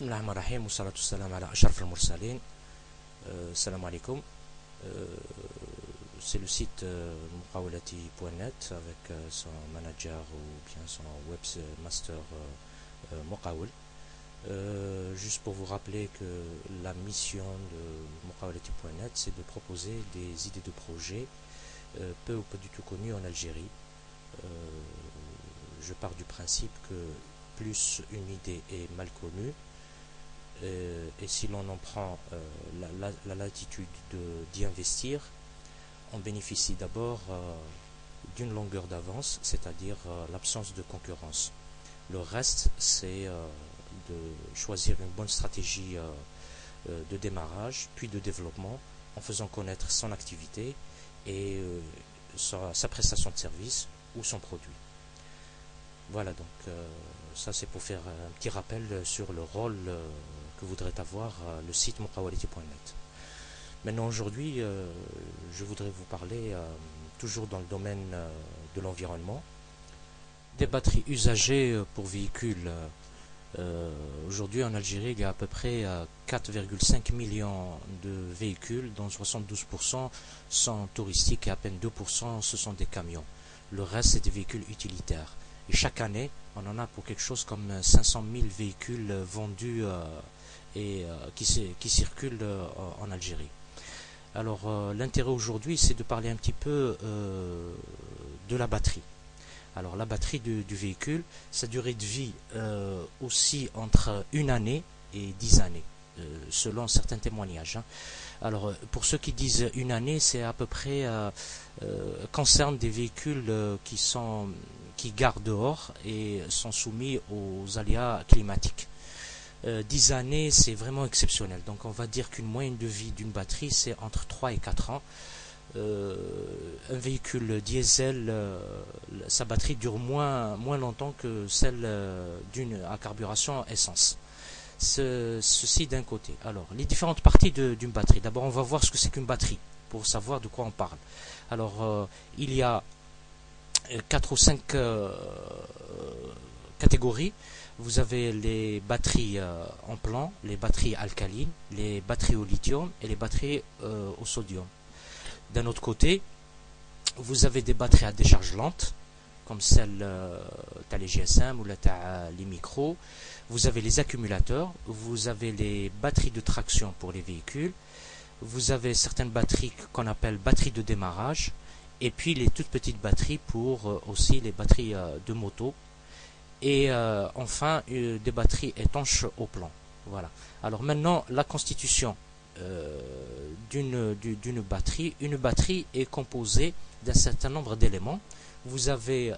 Bismillah ar-Rahman ar-Rahim, wa salatu salam ala ashraf al-Mursalin. Salam alaikum. C'est le site mouqawalati.net avec son manager ou bien son webmaster moukawol. Juste pour vous rappeler que la mission de mouqawalati.net, c'est de proposer des idées de projets peu ou pas du tout connues en Algérie. Je pars du principe que plus une idée est mal connue, et si l'on en prend la latitude d'y investir, on bénéficie d'abord d'une longueur d'avance, c'est-à-dire l'absence de concurrence. Le reste, c'est de choisir une bonne stratégie de démarrage, puis de développement, en faisant connaître son activité et sa prestation de service ou son produit. Voilà, donc ça c'est pour faire un petit rappel sur le rôle que voudrait avoir le site mouqawalati.net. Maintenant, aujourd'hui, je voudrais vous parler, toujours dans le domaine de l'environnement, des batteries usagées pour véhicules. Aujourd'hui en Algérie, il y a à peu près 4,5 millions de véhicules, dont 72% sont touristiques et à peine 2% ce sont des camions. Le reste, c'est des véhicules utilitaires. Et chaque année, on en a pour quelque chose comme 500 000 véhicules vendus qui circulent en Algérie. Alors, l'intérêt aujourd'hui, c'est de parler un petit peu de la batterie. Alors, la batterie du véhicule, sa durée de vie aussi entre une année et 10 années, selon certains témoignages. Hein. Alors, pour ceux qui disent une année, c'est à peu près concerne des véhicules qui gardent dehors et sont soumis aux aléas climatiques. 10 années, c'est vraiment exceptionnel. Donc, on va dire qu'une moyenne de vie d'une batterie, c'est entre 3 et 4 ans. Un véhicule diesel, sa batterie dure moins longtemps que celle d'une à carburation essence. Ceci d'un côté. Alors, les différentes parties d'une batterie. D'abord, on va voir ce que c'est qu'une batterie, pour savoir de quoi on parle. Alors, il y a 4 ou 5 catégories. Vous avez les batteries en plan, les batteries alcalines, les batteries au lithium et les batteries au sodium. D'un autre côté, vous avez des batteries à décharge lente, comme celle t'as les GSM ou là t'as les micros. Vous avez les accumulateurs, vous avez les batteries de traction pour les véhicules, vous avez certaines batteries qu'on appelle batteries de démarrage, et puis les toutes petites batteries pour aussi les batteries de moto, et enfin des batteries étanches au plan. Voilà. Alors maintenant, la constitution d'une batterie. Une batterie est composée d'un certain nombre d'éléments. Vous avez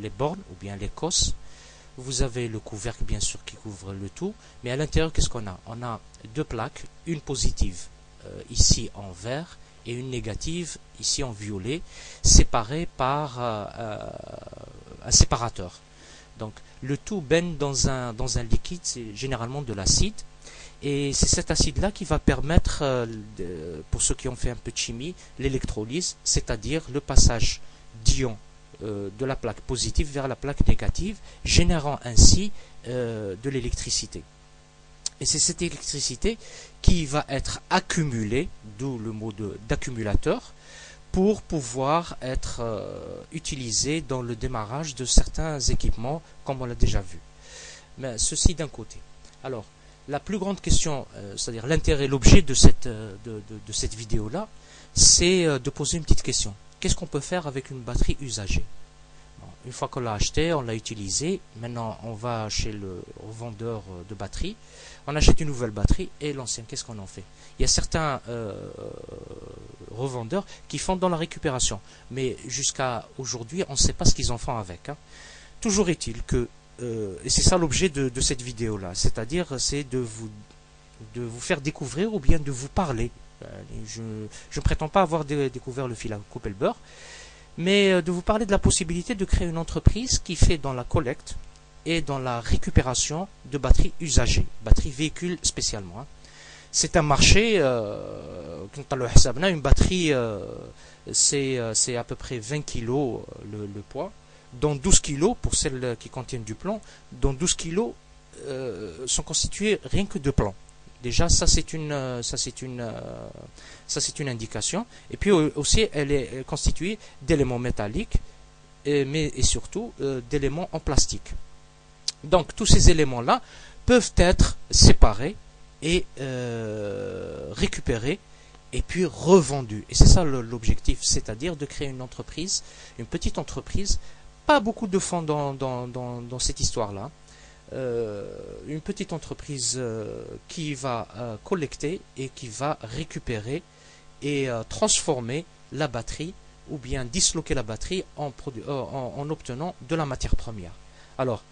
les bornes ou bien les cosses, vous avez le couvercle bien sûr qui couvre le tout, mais à l'intérieur qu'est-ce qu'on a? On a deux plaques, une positive ici en vert et une négative ici en violet, séparées par un séparateur. Donc le tout baigne dans un liquide, c'est généralement de l'acide, et c'est cet acide là qui va permettre, pour ceux qui ont fait un peu de chimie, l'électrolyse, c'est-à-dire le passage d'ions de la plaque positive vers la plaque négative, générant ainsi de l'électricité. Et c'est cette électricité qui va être accumulée, d'où le mot d'accumulateur, pour pouvoir être utilisée dans le démarrage de certains équipements, comme on l'a déjà vu. Mais ceci d'un côté. Alors, la plus grande question, c'est-à-dire l'intérêt, l'objet de cette vidéo-là, c'est de poser une petite question. Qu'est-ce qu'on peut faire avec une batterie usagée? Une fois qu'on l'a acheté, on l'a utilisé, maintenant on va chez le revendeur de batterie, on achète une nouvelle batterie et l'ancienne, qu'est-ce qu'on en fait? Il y a certains revendeurs qui font dans la récupération, mais jusqu'à aujourd'hui, on ne sait pas ce qu'ils en font avec. Hein. Toujours est-il que, et c'est ça l'objet de cette vidéo-là, c'est-à-dire c'est de vous faire découvrir ou bien de vous parler. Je ne prétends pas avoir découvert le fil à couper le beurre, mais de vous parler de la possibilité de créer une entreprise qui fait dans la collecte et dans la récupération de batteries usagées, batteries véhicules spécialement. C'est un marché, une batterie c'est à peu près 20 kg le poids, dont 12 kg pour celles qui contiennent du plomb, dont 12 kg sont constitués rien que de plans. Déjà, ça c'est une indication. Et puis aussi, elle est constituée d'éléments métalliques, mais surtout d'éléments en plastique. Donc, tous ces éléments-là peuvent être séparés et récupérés et puis revendus. Et c'est ça l'objectif, c'est-à-dire de créer une entreprise, une petite entreprise, pas beaucoup de fonds dans cette histoire-là. Une petite entreprise qui va collecter et qui va récupérer et transformer la batterie ou bien disloquer la batterie en obtenant de la matière première. Alors,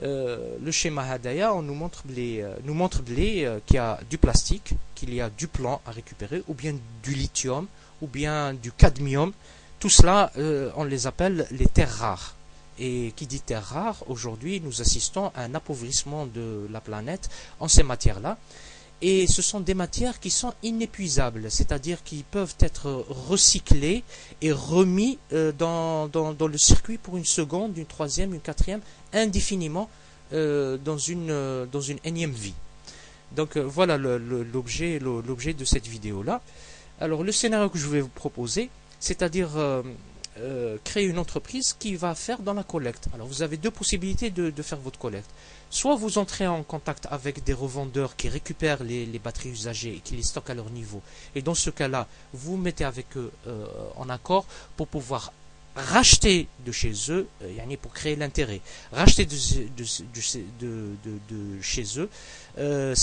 le schéma Hadaya, on nous montre qu'il y a du plastique, qu'il y a du plomb à récupérer, ou bien du lithium, ou bien du cadmium. Tout cela, on les appelle les terres rares. Et qui dit terres rares, aujourd'hui, nous assistons à un appauvrissement de la planète en ces matières-là. Et ce sont des matières qui sont inépuisables, c'est-à-dire qui peuvent être recyclées et remis dans le circuit pour une seconde, une troisième, une quatrième, indéfiniment dans une énième vie. Donc voilà l'objet de cette vidéo-là. Alors le scénario que je vais vous proposer, c'est-à-dire... créer une entreprise qui va faire dans la collecte. Alors vous avez deux possibilités de faire votre collecte. Soit vous entrez en contact avec des revendeurs qui récupèrent les batteries usagées et qui les stockent à leur niveau. Et dans ce cas-là, vous mettez avec eux en accord pour pouvoir racheter de chez eux, pour créer l'intérêt, racheter de chez eux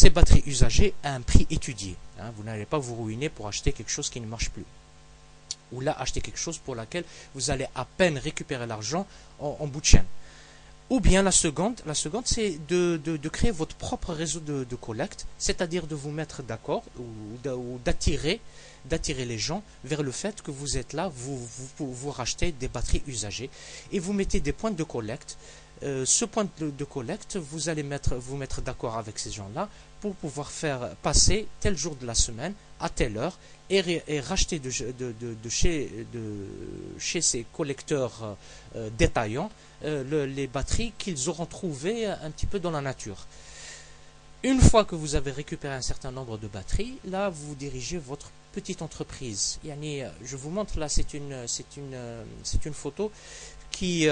ces batteries usagées à un prix étudié. Hein, vous n'allez pas vous ruiner pour acheter quelque chose qui ne marche plus. Ou là, acheter quelque chose pour laquelle vous allez à peine récupérer l'argent en bout de chaîne. Ou bien la seconde c'est de créer votre propre réseau de collecte, c'est-à-dire de vous mettre d'accord ou d'attirer les gens vers le fait que vous êtes là, vous rachetez des batteries usagées et vous mettez des points de collecte. Ce point de collecte, vous allez vous mettre d'accord avec ces gens-là pour pouvoir faire passer tel jour de la semaine à telle heure et racheter de chez ces collecteurs détaillants les batteries qu'ils auront trouvées un petit peu dans la nature. Une fois que vous avez récupéré un certain nombre de batteries, là vous dirigez votre petite entreprise. Je vous montre là, c'est une photo qui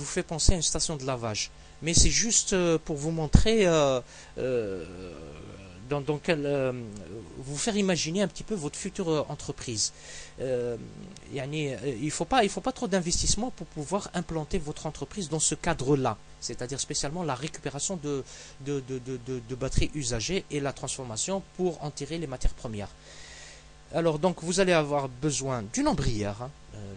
vous fait penser à une station de lavage. Mais c'est juste pour vous montrer, vous faire imaginer un petit peu votre future entreprise. Il ne faut pas trop d'investissement pour pouvoir implanter votre entreprise dans ce cadre-là, c'est-à-dire spécialement la récupération de batteries usagées et la transformation pour en tirer les matières premières. Alors donc vous allez avoir besoin d'une ombrière, hein.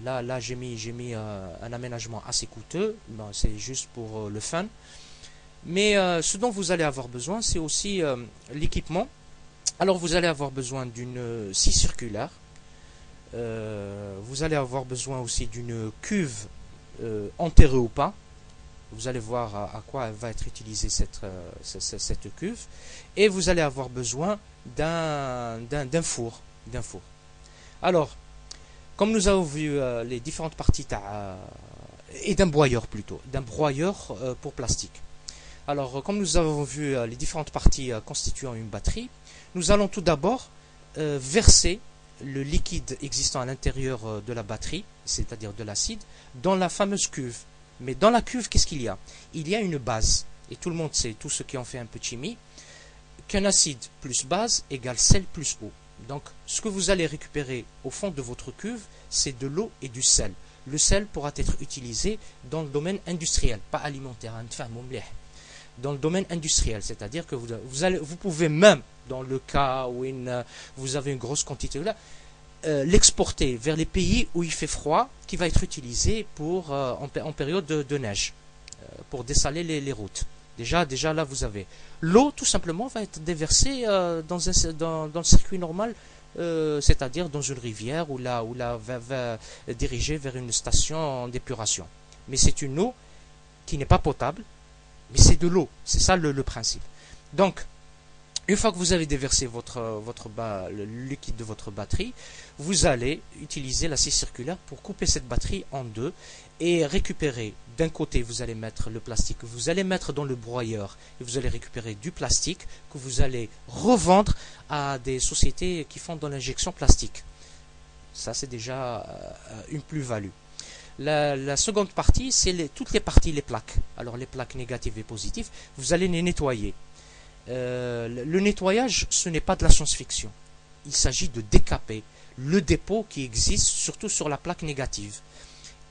Là j'ai mis un aménagement assez coûteux, c'est juste pour le fun. Mais ce dont vous allez avoir besoin, c'est aussi l'équipement. Alors vous allez avoir besoin d'une scie circulaire, vous allez avoir besoin aussi d'une cuve enterrée ou pas. Vous allez voir à quoi va être utilisée cette cuve. Et vous allez avoir besoin d'un four. Alors, comme nous avons vu les différentes parties et d'un broyeur plutôt, d'un broyeur pour plastique. Alors, comme nous avons vu les différentes parties constituant une batterie, nous allons tout d'abord verser le liquide existant à l'intérieur de la batterie, c'est-à-dire de l'acide, dans la fameuse cuve. Mais dans la cuve, qu'est-ce qu'il y a? Il y a une base, et tout le monde sait, tous ceux qui ont fait un peu de chimie, qu'un acide plus base égale sel plus eau. Donc, ce que vous allez récupérer au fond de votre cuve, c'est de l'eau et du sel. Le sel pourra être utilisé dans le domaine industriel, pas alimentaire, dans le domaine industriel, c'est-à-dire que vous pouvez même, dans le cas où vous avez une grosse quantité, l'exporter vers les pays où il fait froid, qui va être utilisé pour, en période de neige, pour dessaler les routes. Déjà là vous avez l'eau, tout simplement va être déversée dans le circuit normal, c'est-à-dire dans une rivière où la va diriger vers une station d'épuration. Mais c'est une eau qui n'est pas potable, mais c'est de l'eau, c'est ça le principe. Donc Une fois que vous avez déversé le liquide de votre batterie, vous allez utiliser la scie circulaire pour couper cette batterie en deux et récupérer. D'un côté, vous allez mettre le plastique que vous allez mettre dans le broyeur et vous allez récupérer du plastique que vous allez revendre à des sociétés qui font de l'injection plastique. Ça, c'est déjà une plus-value. La seconde partie, c'est toutes les parties, les plaques. Alors, les plaques négatives et positives, vous allez les nettoyer. Le nettoyage, ce n'est pas de la science-fiction. Il s'agit de décaper le dépôt qui existe, surtout sur la plaque négative.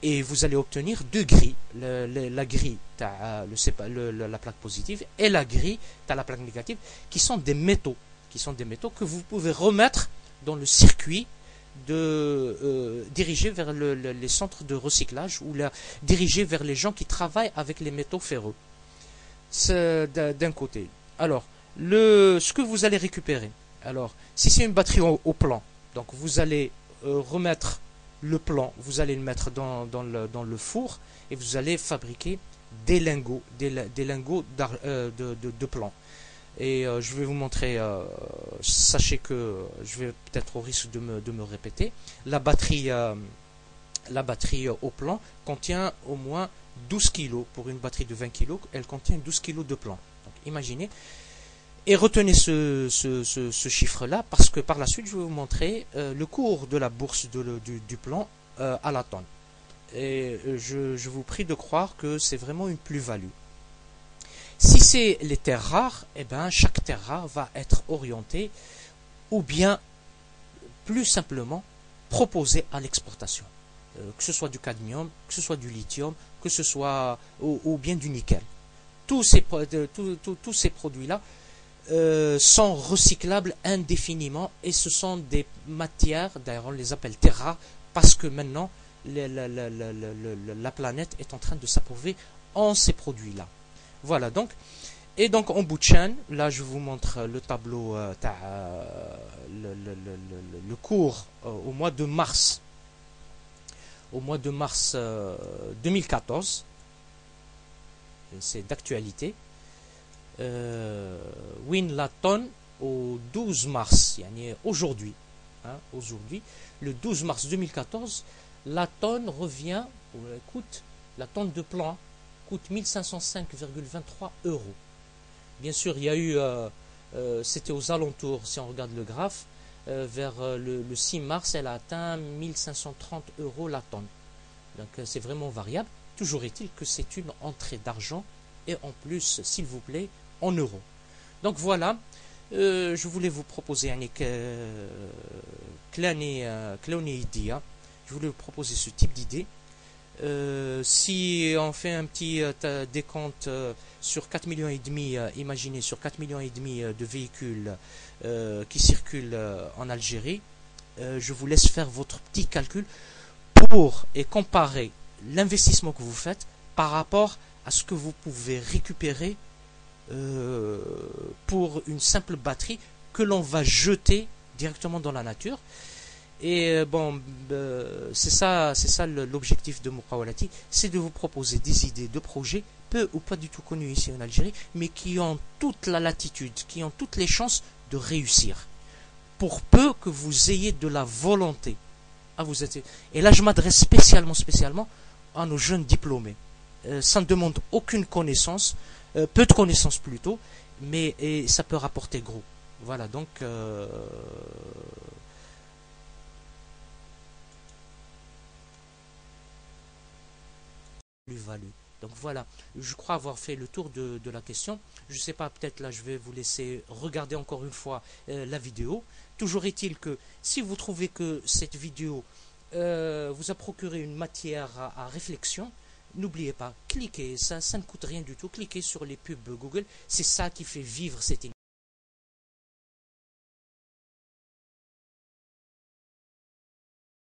Et vous allez obtenir deux grilles. La grille, la plaque positive, et la grille, la plaque négative, qui sont des métaux. Qui sont des métaux que vous pouvez remettre dans le circuit dirigé vers les centres de recyclage ou dirigé vers les gens qui travaillent avec les métaux ferreux. C'est d'un côté. Alors, ce que vous allez récupérer, alors, si c'est une batterie au plan, donc vous allez remettre le plan, vous allez le mettre dans le four et vous allez fabriquer des lingots de plan. Et je vais vous montrer, sachez que je vais peut-être au risque de me répéter, la batterie au plan contient au moins 12 kg, pour une batterie de 20 kg, elle contient 12 kg de plan. Imaginez et retenez ce chiffre-là parce que par la suite je vais vous montrer le cours de la bourse du plan à la tonne. Et je vous prie de croire que c'est vraiment une plus-value. Si c'est les terres rares, et bien chaque terre rare va être orientée ou bien plus simplement proposée à l'exportation. Que ce soit du cadmium, que ce soit du lithium, que ce soit ou bien du nickel. Tous ces produits-là sont recyclables indéfiniment et ce sont des matières, d'ailleurs on les appelle terres rares, parce que maintenant la planète est en train de s'approuver en ces produits-là. Voilà donc. Et donc en bout de chaîne, là je vous montre le tableau, le cours au mois de mars. Au mois de mars 2014. C'est d'actualité. Win la tonne au 12 mars, yani aujourd'hui, hein, aujourd'hui, le 12 mars 2014, la tonne revient, la tonne de plan coûte 1505,23 €. Bien sûr, il y a eu, c'était aux alentours, si on regarde le graphe, vers le 6 mars, elle a atteint 1530 € la tonne. Donc c'est vraiment variable. Toujours est-il que c'est une entrée d'argent et en plus, s'il vous plaît, en euros. Donc voilà, je voulais vous proposer je voulais vous proposer ce type d'idée. Si on fait un petit décompte sur 4,5 millions, imaginez sur 4,5 millions de véhicules qui circulent en Algérie, je vous laisse faire votre petit calcul pour et comparer l'investissement que vous faites par rapport à ce que vous pouvez récupérer pour une simple batterie que l'on va jeter directement dans la nature. Et bon, c'est ça l'objectif de Moukawalati, c'est de vous proposer des idées de projets peu ou pas du tout connus ici en Algérie, mais qui ont toute la latitude, qui ont toutes les chances de réussir, pour peu que vous ayez de la volonté. Et là je m'adresse spécialement à nos jeunes diplômés. Ça ne demande aucune connaissance, peu de connaissances plutôt, mais ça peut rapporter gros. Voilà donc. Plus-value. Donc voilà, je crois avoir fait le tour de la question. Je ne sais pas, peut-être là je vais vous laisser regarder encore une fois la vidéo. Toujours est-il que si vous trouvez que cette vidéo vous a procuré une matière à réflexion, n'oubliez pas, cliquez, ça ne coûte rien du tout, cliquez sur les pubs Google, c'est ça qui fait vivre cette émission.